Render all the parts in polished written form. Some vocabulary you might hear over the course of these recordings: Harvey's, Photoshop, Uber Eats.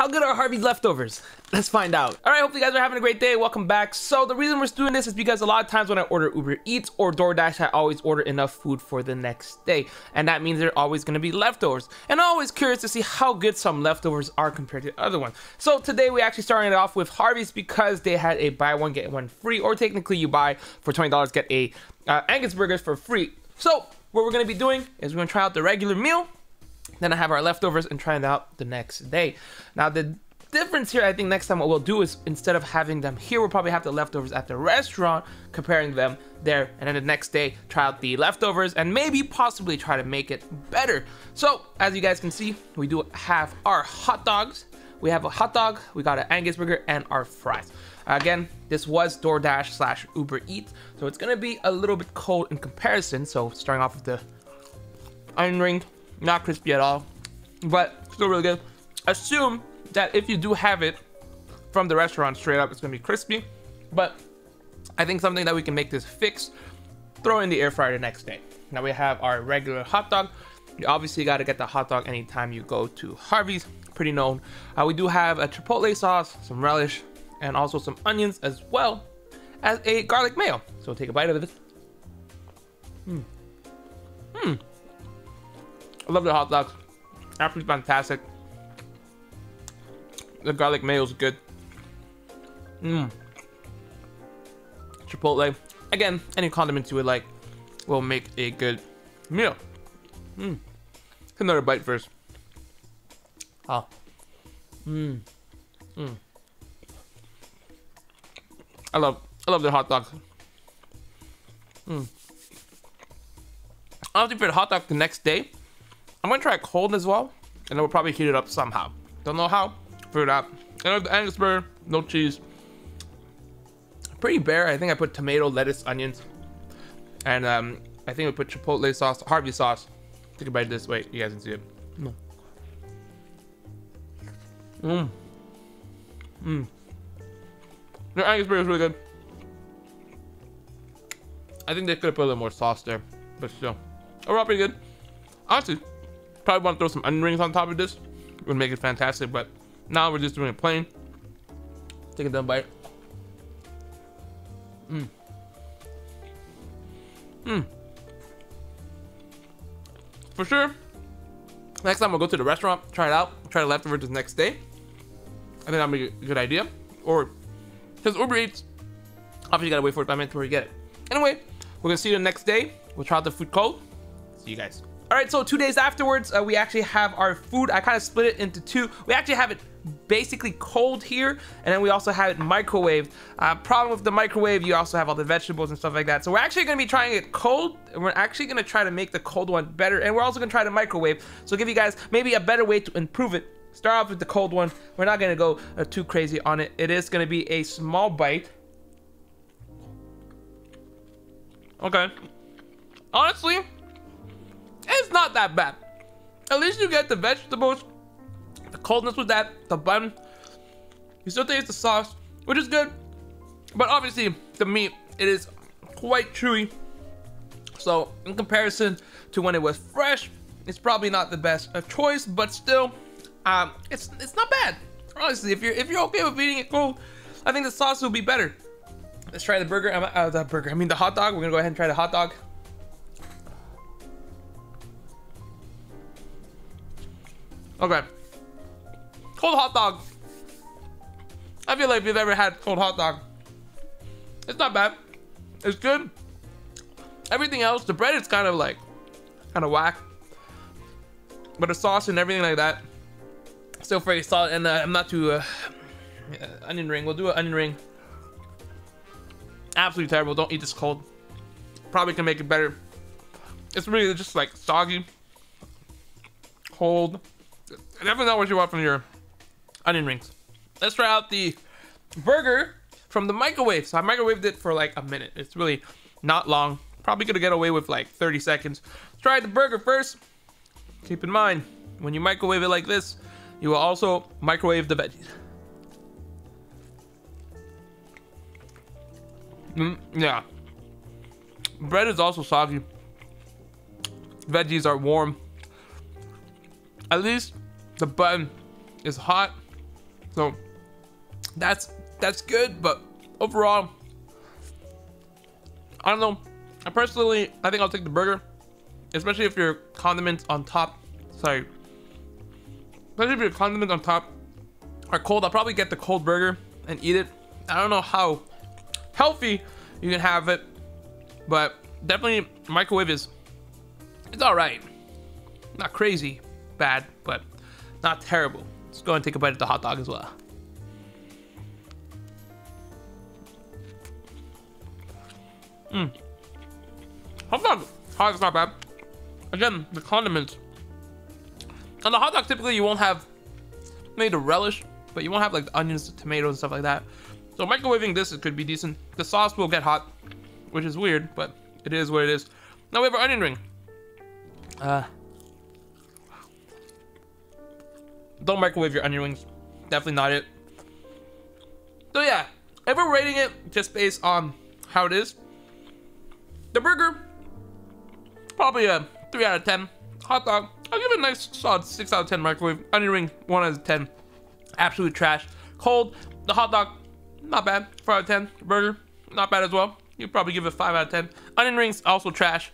How good are Harvey's leftovers? Let's find out. All right, hope you guys are having a great day. Welcome back. So the reason we're doing this is because a lot of times when I order Uber Eats or DoorDash, I always order enough food for the next day. And that means there are always gonna be leftovers. And I'm always curious to see how good some leftovers are compared to the other ones. So today we actually started it off with Harvey's because they had a buy one, get one free, or technically you buy for $20, get a Angus burgers for free. So what we're gonna be doing is we're gonna try out the regular meal, then I have our leftovers and try it out the next day. Now the difference here, I think next time what we'll do is instead of having them here, we'll probably have the leftovers at the restaurant, comparing them there, and then the next day try out the leftovers and maybe possibly try to make it better. So as you guys can see, we do have our hot dogs. We have a hot dog, we got an Angus burger, and our fries. Again, this was DoorDash slash Uber Eats, so it's gonna be a little bit cold in comparison. So starting off with the onion ring, not crispy at all, but still really good. Assume that if you do have it from the restaurant straight up, it's gonna be crispy, but I think something that we can make this fix, throw in the air fryer the next day. Now we have our regular hot dog. You obviously got to get the hot dog anytime you go to Harvey's, pretty known. We do have a chipotle sauce, some relish, and also some onions, as well as a garlic mayo. So take a bite of this. I love the hot dogs, absolutely fantastic. The garlic mayo is good. Chipotle, again, any condiments you would like will make a good meal. Another bite first. I love the hot dogs. Honestly, for the hot dog the next day, I'm gonna try it cold as well, and then we'll probably heat it up somehow. Don't know how, figure it out. And the Angus burger, no cheese, pretty bare. I think I put tomato, lettuce, onions, and I think we put chipotle sauce, Harvey sauce. Take a bite this way, you guys can see it. The Angus burger is really good. I think they could have put a little more sauce there, but still, overall pretty good. Honestly, probably want to throw some onion rings on top of this. It would make it fantastic, but now we're just doing it plain. Take a dumb bite. For sure, next time we'll go to the restaurant, try it out, try the leftovers the next day. I think that'd be a good idea. Or, because Uber Eats, obviously you gotta wait for 5 minutes before you get it. Anyway, we're gonna see you the next day. We'll try out the food cold. See you guys. All right, so 2 days afterwards, we actually have our food. I kind of split it into two. We actually have it basically cold here, and then we also have it microwaved. Problem with the microwave, you also have all the vegetables and stuff like that. So we're actually gonna be trying it cold, and we're actually gonna try to make the cold one better, and we're also gonna try the microwave. So give you guys maybe a better way to improve it. Start off with the cold one. We're not gonna go too crazy on it. It is gonna be a small bite. Okay. Honestly, it's not that bad. At least you get the vegetables, the coldness with that, the bun. You still taste the sauce, which is good. But obviously, the meat, it is quite chewy. So in comparison to when it was fresh, it's probably not the best choice, but still, it's not bad. Honestly, if you're okay with eating it cold, I think the sauce will be better. Let's try the burger. I mean the hot dog. We're gonna go ahead and try the hot dog. Okay. Cold hot dog. I feel like if you've ever had cold hot dog, it's not bad. It's good. Everything else, the bread is kind of whack, but the sauce and everything like that, still pretty solid. And I'm not too onion ring. We'll do an onion ring. Absolutely terrible. Don't eat this cold. Probably can make it better. It's really just like soggy, cold. Definitely not what you want from your onion rings. Let's try out the burger from the microwave. So I microwaved it for like a minute. It's really not long. Probably gonna get away with like 30 seconds. Let's try the burger first. Keep in mind, when you microwave it like this, you will also microwave the veggies. Yeah. Bread is also soggy. Veggies are warm. At least the bun is hot. So that's good, but overall, I don't know. I personally, I think I'll take the burger, especially if your condiments on top. Sorry, especially if your condiments on top are cold. I'll probably get the cold burger and eat it. I don't know how healthy you can have it, but definitely microwave is, it's all right. Not crazy bad, but not terrible. Let's go and take a bite of the hot dog as well. Hot dog's not bad. Again, the condiments. On the hot dog, typically you won't have maybe the relish, but you won't have like the onions, the tomatoes, and stuff like that. So microwaving this, it could be decent. The sauce will get hot, which is weird, but it is what it is. Now we have our onion ring. Don't microwave your onion rings. Definitely not it. So yeah, if we're rating it just based on how it is, the burger, probably a 3 out of 10. Hot dog, I'll give it a nice solid 6 out of 10 microwave. Onion ring, 1 out of 10. Absolute trash. Cold, the hot dog, not bad. 4 out of 10. Burger, not bad as well. You'd probably give it 5 out of 10. Onion rings, also trash.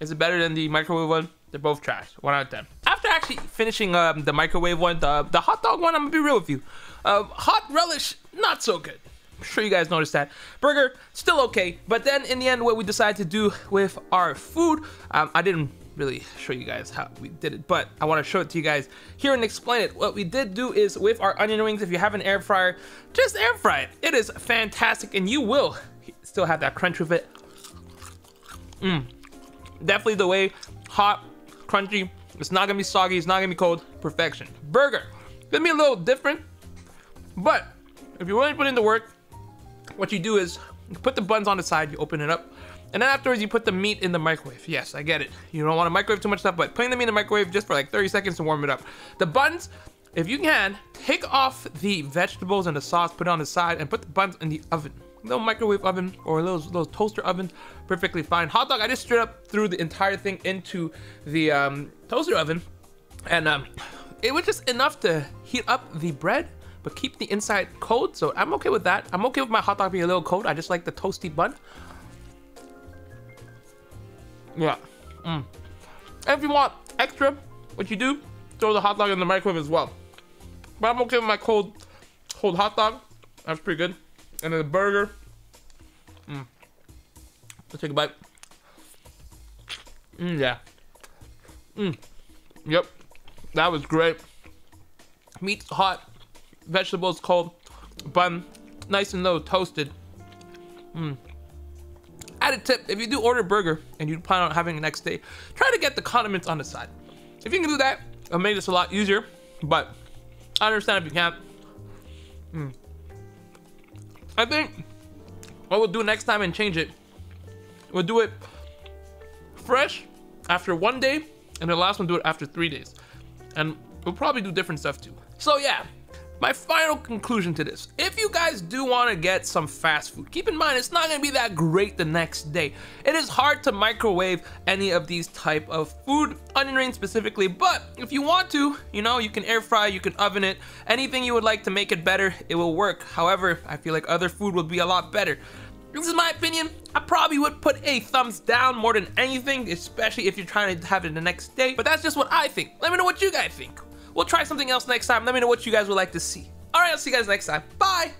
Is it better than the microwave one? They're both trash. 1 out of 10. After actually finishing the microwave one, the hot dog one, I'm going to be real with you. Hot relish, not so good. I'm sure you guys noticed that. Burger, still okay. But then in the end, what we decided to do with our food, I didn't really show you guys how we did it, but I want to show it to you guys here and explain it. What we did do is with our onion rings, if you have an air fryer, just air fry it. It is fantastic, and you will still have that crunch with it. Definitely the way, hot, crunchy. It's not gonna be soggy, it's not gonna be cold. Perfection. Burger, gonna be a little different, but if you're willing to put in the work, what you do is you put the buns on the side, you open it up, and then afterwards you put the meat in the microwave. Yes, I get it. You don't want to microwave too much stuff, but putting the meat in the microwave just for like 30 seconds to warm it up. The buns, if you can, take off the vegetables and the sauce, put it on the side, and put the buns in the oven. A little microwave oven or those toaster ovens, perfectly fine. Hot dog, I just straight up threw the entire thing into the toaster oven, and it was just enough to heat up the bread but keep the inside cold, so I'm okay with that. I'm okay with my hot dog being a little cold. I just like the toasty bun. Yeah. If you want extra, what you do, throw the hot dog in the microwave as well. But I'm okay with my cold hot dog. That's pretty good. And then the burger. Let's take a bite. Yeah. Yep. That was great. Meat's hot. Vegetables cold. Bun nice and low toasted. Added tip, if you do order burger and you plan on having the next day, try to get the condiments on the side. If you can do that, it'll make this a lot easier, but I understand if you can't. I think what we'll do next time and change it, we'll do it fresh after 1 day, and the last one do it after 3 days, and we'll probably do different stuff too. So yeah, my final conclusion to this, if you guys do want to get some fast food, keep in mind it's not going to be that great the next day. It is hard to microwave any of these type of food, onion rings specifically, but if you want to, you know, you can air fry, you can oven it, anything you would like to make it better, it will work. However, I feel like other food would be a lot better. This is my opinion. I probably would put a thumbs down more than anything, especially if you're trying to have it the next day, but that's just what I think. Let me know what you guys think. We'll try something else next time. Let me know what you guys would like to see. All right, I'll see you guys next time. Bye.